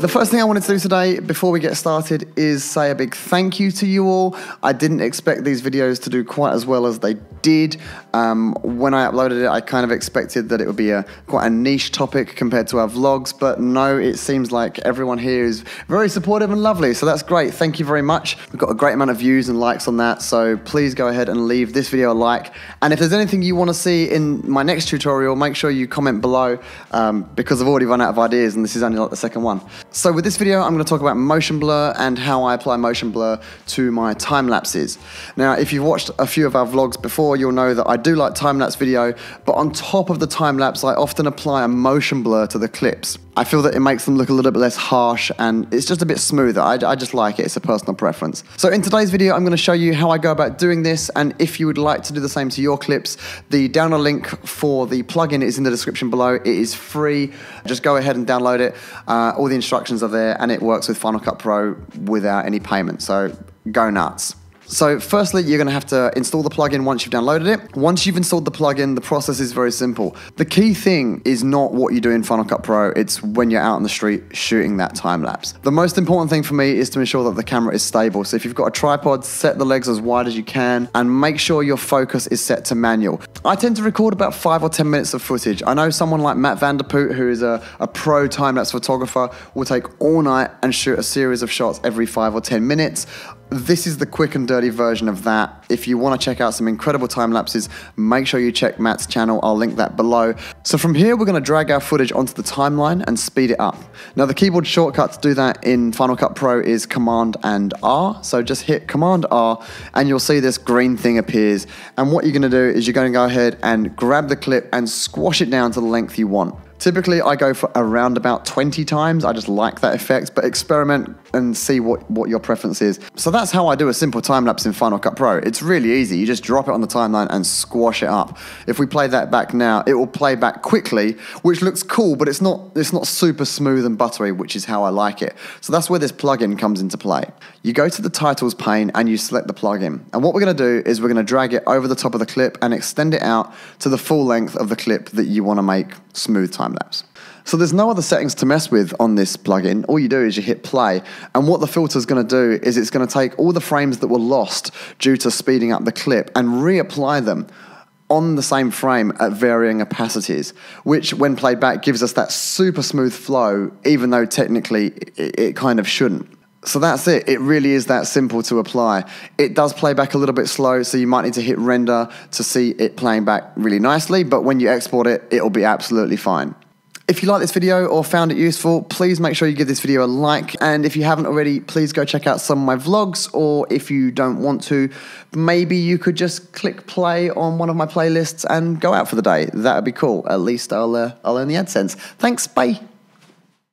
The first thing I wanted to do today before we get started is say a big thank you to you all. I didn't expect these videos to do quite as well as they did. When I uploaded it, I kind of expected that it would be quite a niche topic compared to our vlogs, but no, it seems like everyone here is very supportive and lovely, so that's great. Thank you very much. We've got a great amount of views and likes on that, so please go ahead and leave this video a like. And if there's anything you want to see in my next tutorial, make sure you comment below because I've already run out of ideas and this is only like the second one. So with this video, I'm going to talk about motion blur and how I apply motion blur to my time lapses. Now, if you've watched a few of our vlogs before, you'll know that I do like time lapse video, but on top of the time lapse, I often apply a motion blur to the clips. I feel that it makes them look a little bit less harsh and it's just a bit smoother. I just like it. It's a personal preference. So in today's video, I'm going to show you how I go about doing this, and if you would like to do the same to your clips, the download link for the plugin is in the description below. It is free. Just go ahead and download it. All the instructions are there, and it works with Final Cut Pro without any payment, so go nuts. So firstly, you're gonna have to install the plugin once you've downloaded it. Once you've installed the plugin, the process is very simple. The key thing is not what you do in Final Cut Pro, it's when you're out on the street shooting that time lapse. The most important thing for me is to ensure that the camera is stable. So if you've got a tripod, set the legs as wide as you can and make sure your focus is set to manual. I tend to record about 5 or 10 minutes of footage. I know someone like Matt Vanderpoot, who is a pro time-lapse photographer, will take all night and shoot a series of shots every 5 or 10 minutes. This is the quick and dirty version of that. If you want to check out some incredible time lapses, make sure you check Matt's channel. I'll link that below. So from here, we're going to drag our footage onto the timeline and speed it up. Now, the keyboard shortcut to do that in Final Cut Pro is Command and R. So just hit Command R and you'll see this green thing appears. And what you're going to do is you're going to go ahead and grab the clip and squash it down to the length you want. Typically, I go for around about 20 times. I just like that effect, but experiment and see what your preference is. So that's how I do a simple time lapse in Final Cut Pro. It's really easy. You just drop it on the timeline and squash it up. If we play that back now, it will play back quickly, which looks cool, but it's not super smooth and buttery, which is how I like it. So that's where this plugin comes into play. You go to the titles pane and you select the plugin. And what we're gonna do is we're gonna drag it over the top of the clip and extend it out to the full length of the clip that you wanna make smooth time lapse. So there's no other settings to mess with on this plugin. All you do is you hit play, and what the filter is going to do is it's going to take all the frames that were lost due to speeding up the clip and reapply them on the same frame at varying opacities, which when played back gives us that super smooth flow, even though technically it kind of shouldn't. So that's it. It really is that simple to apply. It does play back a little bit slow, so you might need to hit render to see it playing back really nicely, but when you export it, it'll be absolutely fine. If you like this video or found it useful, please make sure you give this video a like. And if you haven't already, please go check out some of my vlogs, or if you don't want to, maybe you could just click play on one of my playlists and go out for the day. That would be cool. At least I'll earn the AdSense. Thanks, bye.